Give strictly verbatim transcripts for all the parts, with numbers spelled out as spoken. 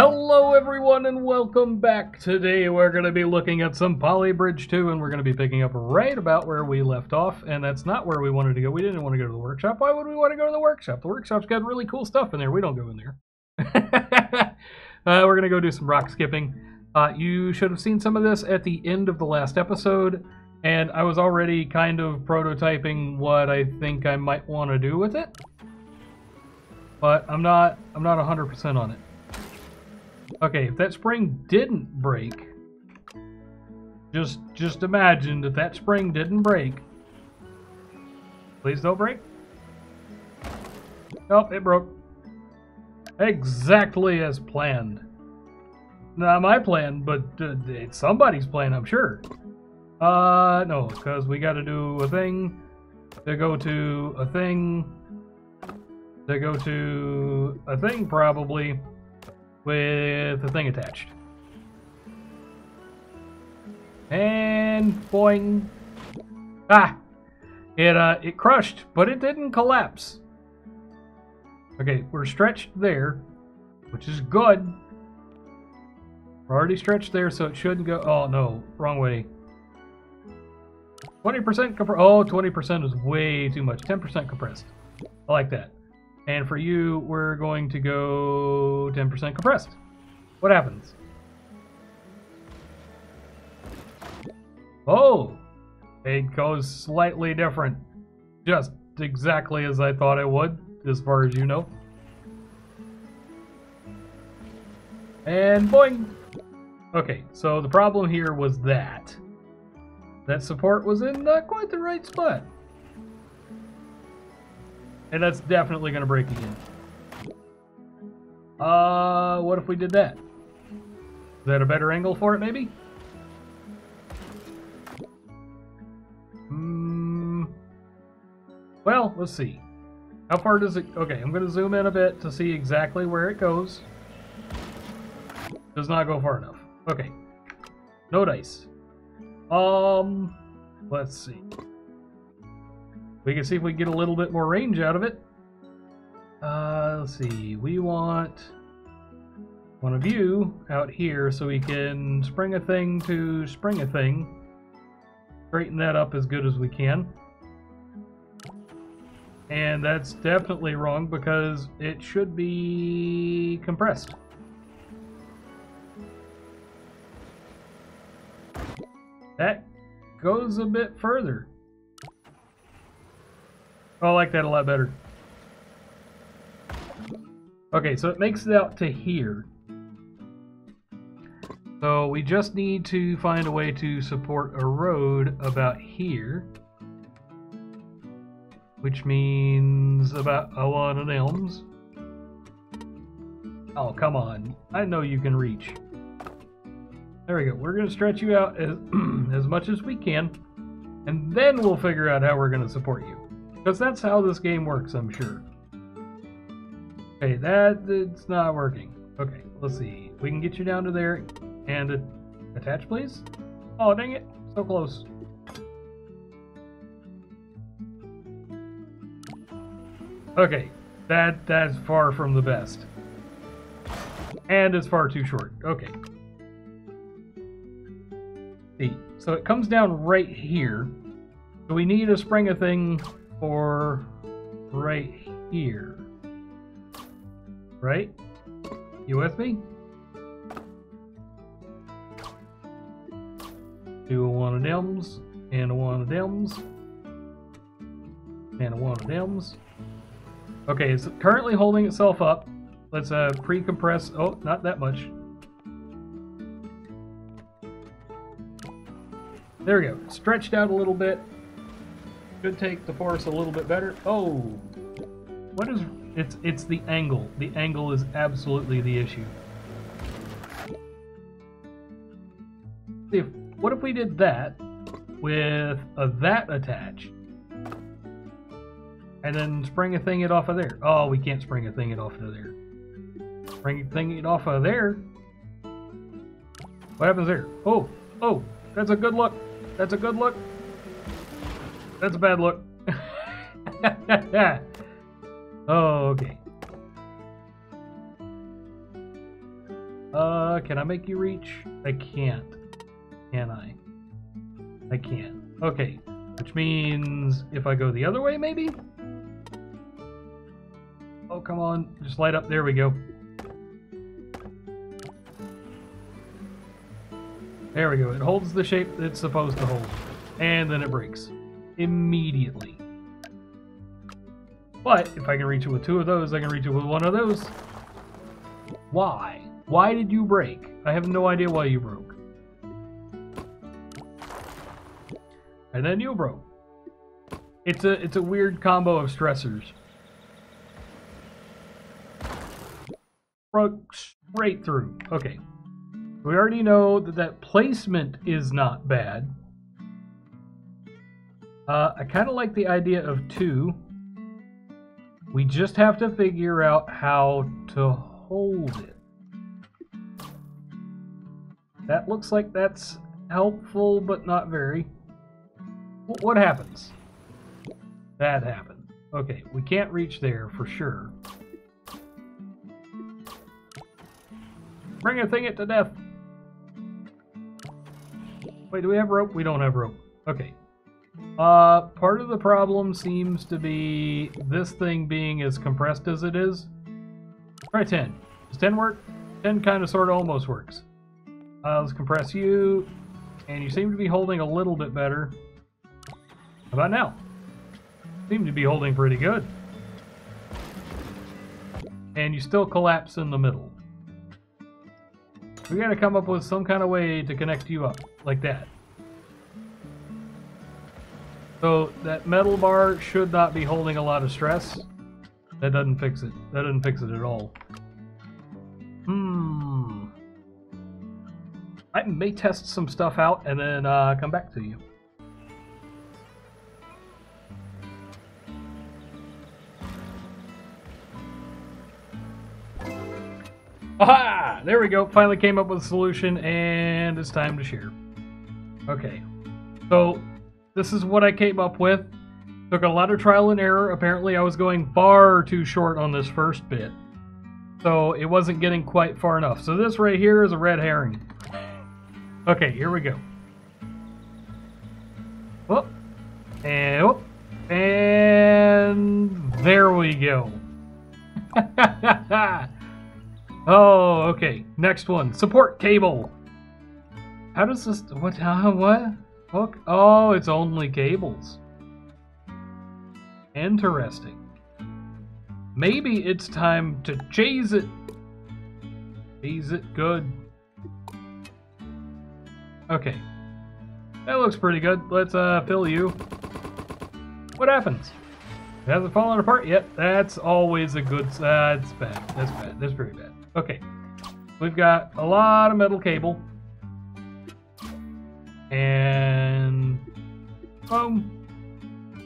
Hello everyone and welcome back. Today we're going to be looking at some Poly Bridge two, and we're going to be picking up right about where we left off, and that's not where we wanted to go. We didn't want to go to the workshop. Why would we want to go to the workshop? The workshop's got really cool stuff in there. We don't go in there. uh, we're going to go do some rock skipping. Uh, you should have seen some of this at the end of the last episode, and I was already kind of prototyping what I think I might want to do with it, but I'm not, I'm not one hundred percent on it. Okay, if that spring didn't break, just just imagine that that spring didn't break. Please don't break. Nope, it broke. Exactly as planned. Not my plan, but uh, it's somebody's plan, I'm sure. Uh, no, because we got to do a thing, to go to a thing, to go to a thing probably. With the thing attached. And boing. Ah! It, uh, it crushed, but it didn't collapse. Okay, we're stretched there, which is good. We're already stretched there, so it shouldn't go... Oh, no. Wrong way. twenty percent compressed. Oh, twenty percent is way too much. ten percent compressed. I like that. And for you, we're going to go ten percent compressed. What happens? Oh! It goes slightly different. Just exactly as I thought it would, as far as you know. And boing! Okay, so the problem here was that. That support was in not quite the right spot. And that's definitely going to break again. Uh, what if we did that? Is that a better angle for it, maybe? Hmm. Well, let's see. How far does it... Okay, I'm going to zoom in a bit to see exactly where it goes. Does not go far enough. Okay. No dice. Um, let's see. We can see if we can get a little bit more range out of it. Uh, let's see. We want, want a view out here so we can spring a thing to spring a thing. Straighten that up as good as we can. And that's definitely wrong because it should be compressed. That goes a bit further. Oh, I like that a lot better. Okay, so it makes it out to here. So we just need to find a way to support a road about here. Which means about a lot of elms. Oh, come on. I know you can reach. There we go. We're going to stretch you out as, as much as we can. And then we'll figure out how we're going to support you. Because that's how this game works, I'm sure. Okay, that it's not working. Okay, let's see. We can get you down to there and uh, attach, please. Oh, dang it. So close. Okay, that that's far from the best. And it's far too short. Okay. See, so it comes down right here. So we need a spring a thing... Or right here. Right? You with me? Do a one of them's, and a one of them's, and a one of them's. Okay, it's currently holding itself up. Let's uh, pre-compress. Oh, not that much. There we go. Stretched out a little bit. Could take the force a little bit better. Oh, what is it's it's the angle. The angle is absolutely the issue. See if, what if we did that with a that attached, and then spring a thing it off of there? Oh, we can't spring a thing it off of there. Spring a thing it off of there. What happens there? Oh, oh, that's a good look. That's a good look. That's a bad look. Oh, okay. Uh, can I make you reach? I can't. Can I? I can't. Okay. Which means if I go the other way, maybe? Oh, come on. Just light up. There we go. There we go. It holds the shape it's supposed to hold. And then it breaks. Immediately. But if I can reach it with two of those, I can reach it with one of those. Why? Why did you break? I have no idea why you broke. And then you broke. It's a it's a weird combo of stressors. Broke straight through. Okay. We already know that that placement is not bad. Uh, I kind of like the idea of two. We just have to figure out how to hold it. That looks like that's helpful, but not very. What happens? That happened. Okay, we can't reach there for sure. Bring a thing it to death. Wait, do we have rope? We don't have rope. Okay. Uh, part of the problem seems to be this thing being as compressed as it is. Try ten. Does ten work? ten kind of sort of almost works. Uh, let's compress you, and you seem to be holding a little bit better. How about now? Seem to be holding pretty good. And you still collapse in the middle. We gotta come up with some kind of way to connect you up, like that. So that metal bar should not be holding a lot of stress. That doesn't fix it. That doesn't fix it at all. Hmm. I may test some stuff out and then uh, come back to you. Aha! There we go. Finally came up with a solution and it's time to share. Okay. So this is what I came up with. Took a lot of trial and error. Apparently I was going far too short on this first bit. So it wasn't getting quite far enough. So this right here is a red herring. Okay, here we go. Whoop. And whoop. And there we go. Oh, okay. Next one. Support cable. How does this... What? Uh, what? Look. Oh, it's only cables. Interesting. Maybe it's time to chase it. Chase it good. Okay, that looks pretty good. Let's uh, fill you. What happens? It hasn't fallen apart yet. That's always a good... Uh, that's bad. That's bad. That's pretty bad. Okay, we've got a lot of metal cable. And... boom.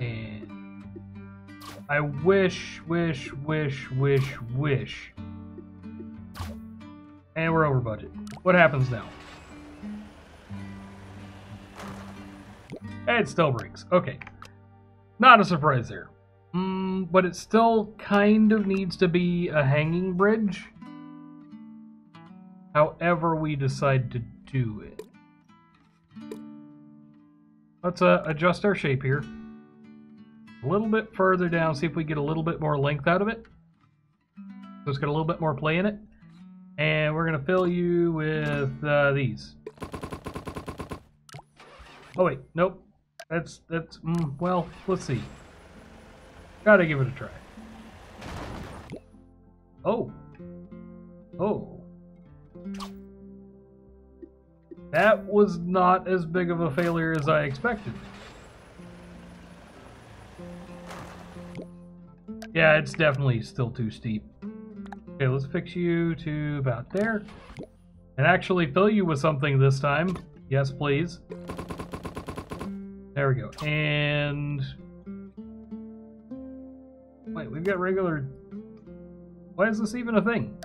And... I wish, wish, wish, wish, wish. And we're over budget. What happens now? It still breaks. Okay. Not a surprise there. Mm, but it still kind of needs to be a hanging bridge. However we decide to do it. Let's uh, adjust our shape here. A little bit further down, see if we get a little bit more length out of it. So it's got a little bit more play in it. And we're going to fill you with uh, these. Oh wait, nope. That's, that's, mm, well, let's see. Gotta give it a try. Oh. Oh. That was not as big of a failure as I expected. Yeah, it's definitely still too steep. Okay, let's fix you to about there. And actually fill you with something this time. Yes, please. There we go. And... wait, we've got regular... why is this even a thing?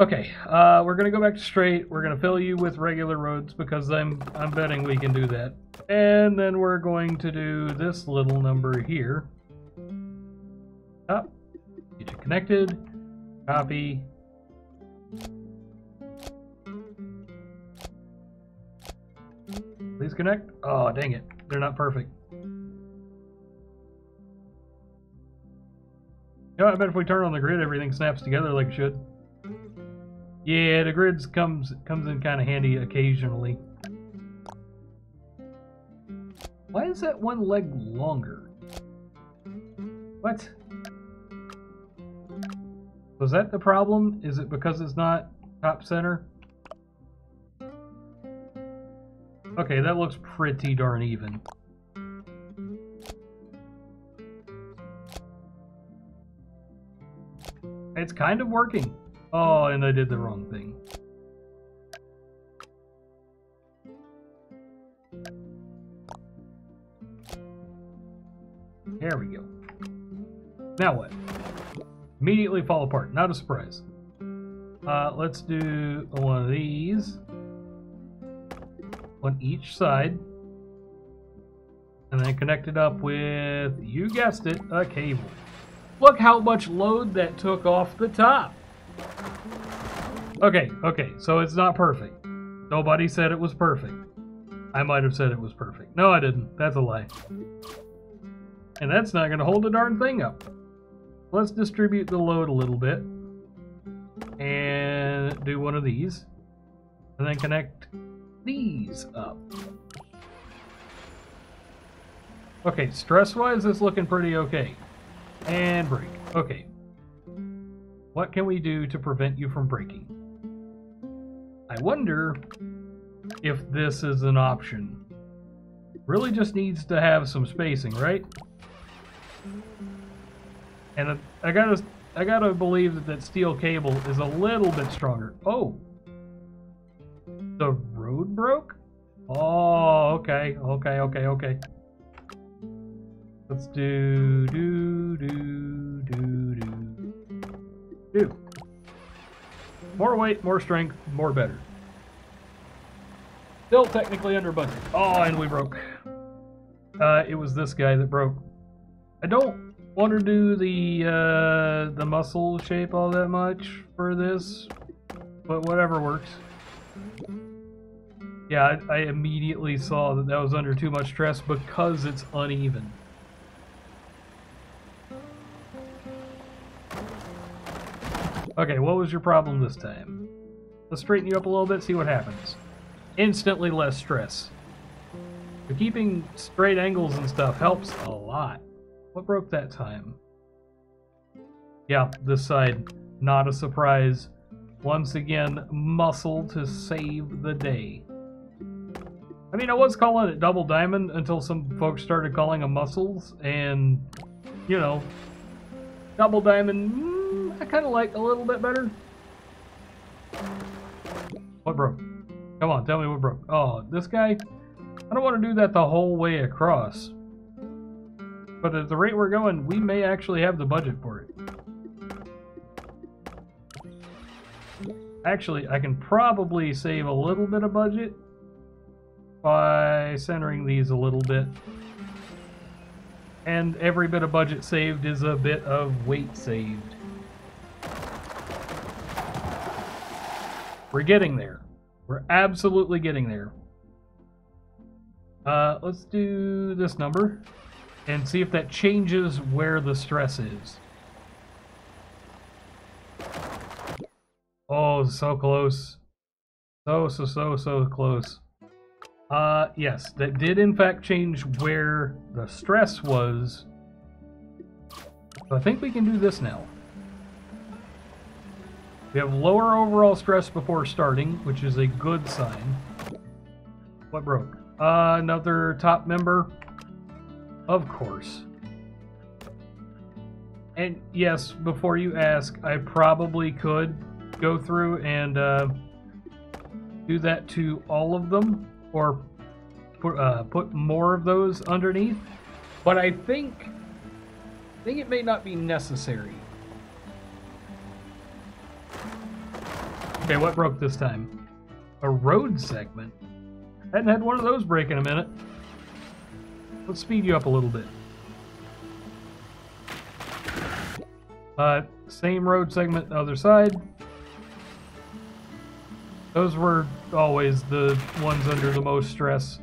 Okay, uh, we're gonna go back to straight. We're gonna fill you with regular roads because I'm I'm betting we can do that. And then we're going to do this little number here. Up, get you connected. Copy. things connect? Oh, dang it. They're not perfect. You know, I bet if we turn on the grid, everything snaps together like it should. Yeah, the grids comes comes in kind of handy occasionally. Why is that one leg longer? What? Was that the problem? Is it because it's not top center? Okay, that looks pretty darn even. It's kind of working. Oh, and I did the wrong thing. There we go. Now what? Immediately fall apart. Not a surprise. Uh, let's do one of these. On each side. And then connect it up with, you guessed it, a cable. Look how much load that took off the top. Okay, okay, so it's not perfect. Nobody said it was perfect. I might have said it was perfect. No, I didn't. That's a lie. And that's not going to hold the darn thing up. Let's distribute the load a little bit. And do one of these. And then connect these up. Okay, stress-wise, it's looking pretty okay. And break. Okay. What can we do to prevent you from breaking? I wonder if this is an option. Really just needs to have some spacing, right? And I gotta, I gotta believe that that steel cable is a little bit stronger. Oh! The road broke? Oh, okay, okay, okay, okay. Let's do, do, do, do, do, do. More weight, more strength, more better. Still technically under budget. Oh, and we broke. Uh, it was this guy that broke. I don't want to do the, uh, the muscle shape all that much for this, but whatever works. Yeah, I, I immediately saw that that was under too much stress because it's uneven. Okay, what was your problem this time? Let's straighten you up a little bit, see what happens. Instantly less stress. But keeping straight angles and stuff helps a lot. What broke that time? Yeah, this side. Not a surprise. Once again, muscle to save the day. I mean, I was calling it double diamond until some folks started calling them muscles, and, you know, double diamond... I kind of like a little bit better. What broke? Come on, tell me what broke. Oh, this guy? I don't want to do that the whole way across. But at the rate we're going, we may actually have the budget for it. Actually, I can probably save a little bit of budget by centering these a little bit. And every bit of budget saved is a bit of weight saved. We're getting there. We're absolutely getting there. Uh, let's do this number and see if that changes where the stress is. Oh, so close. So, so, so, so close. Uh, yes, that did in fact change where the stress was. So I think we can do this now. We have lower overall stress before starting, which is a good sign. What broke? Uh, another top member? Of course. And yes, before you ask, I probably could go through and uh, do that to all of them, or put, uh, put more of those underneath. But I think, I think it may not be necessary. Okay, what broke this time? A road segment? I hadn't had one of those break in a minute. Let's speed you up a little bit. Uh, same road segment, other side. Those were always the ones under the most stress.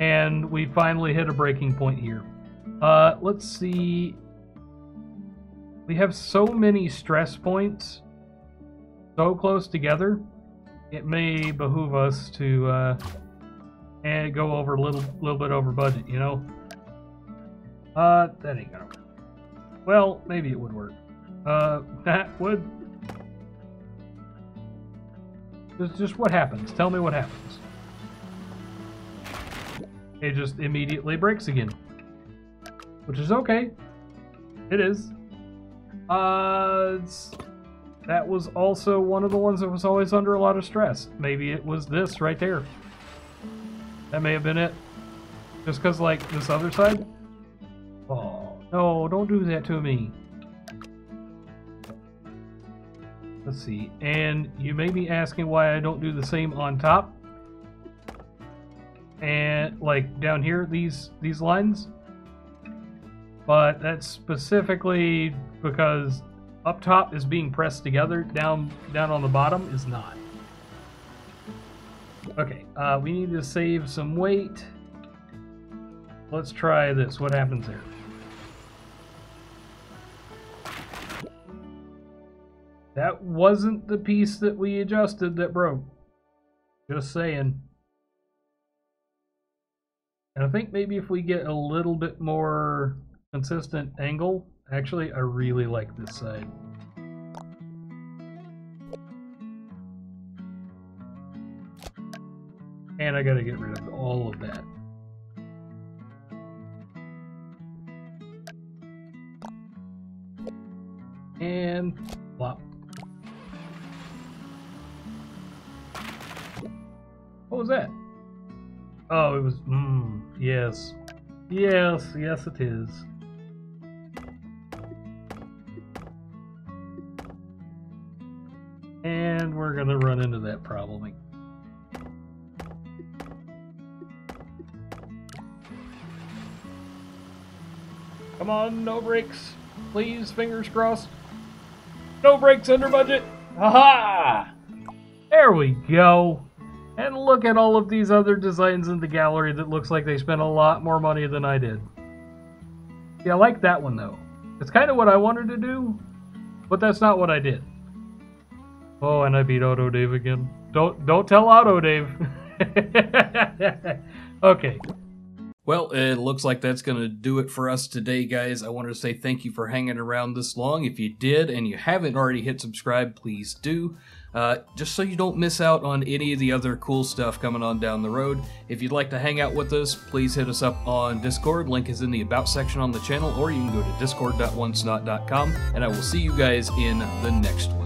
and we finally hit a breaking point here. Uh, let's see. We have so many stress points so close together, it may behoove us to uh, and go over a little, little bit over budget, you know? Uh, that ain't gonna work. Well, maybe it would work. Uh, that would... It's just what happens. Tell me what happens. It just immediately breaks again, which is okay. It is. Uh, it's, that was also one of the ones that was always under a lot of stress. Maybe it was this right there. That may have been it. Just because, like, this other side. Oh, no, don't do that to me. Let's see, and you may be asking why I don't do the same on top. And like down here, these these lines. But that's specifically because up top is being pressed together, down down on the bottom is not. Okay, uh, we need to save some weight. Let's try this. What happens there? That wasn't the piece that we adjusted that broke. Just saying. And I think maybe if we get a little bit more consistent angle. Actually, I really like this side. And I gotta get rid of all of that. And plop. What was that? Oh, it was, mmm, yes. Yes, yes it is. And we're gonna run into that problem again. Come on, no brakes. Please, fingers crossed. No brakes under budget. Ha-ha! There we go. And look at all of these other designs in the gallery that looks like they spent a lot more money than I did. Yeah, I like that one though. It's kind of what I wanted to do, but that's not what I did. Oh, and I beat Auto Dave again. Don't don't tell Auto Dave. Okay. Well, it looks like that's going to do it for us today, guys. I wanted to say thank you for hanging around this long. If you did and you haven't already hit subscribe, please do. Uh, just so you don't miss out on any of the other cool stuff coming on down the road. If you'd like to hang out with us, please hit us up on Discord. Link is in the About section on the channel, or you can go to discord dot onesnot dot com, and I will see you guys in the next one.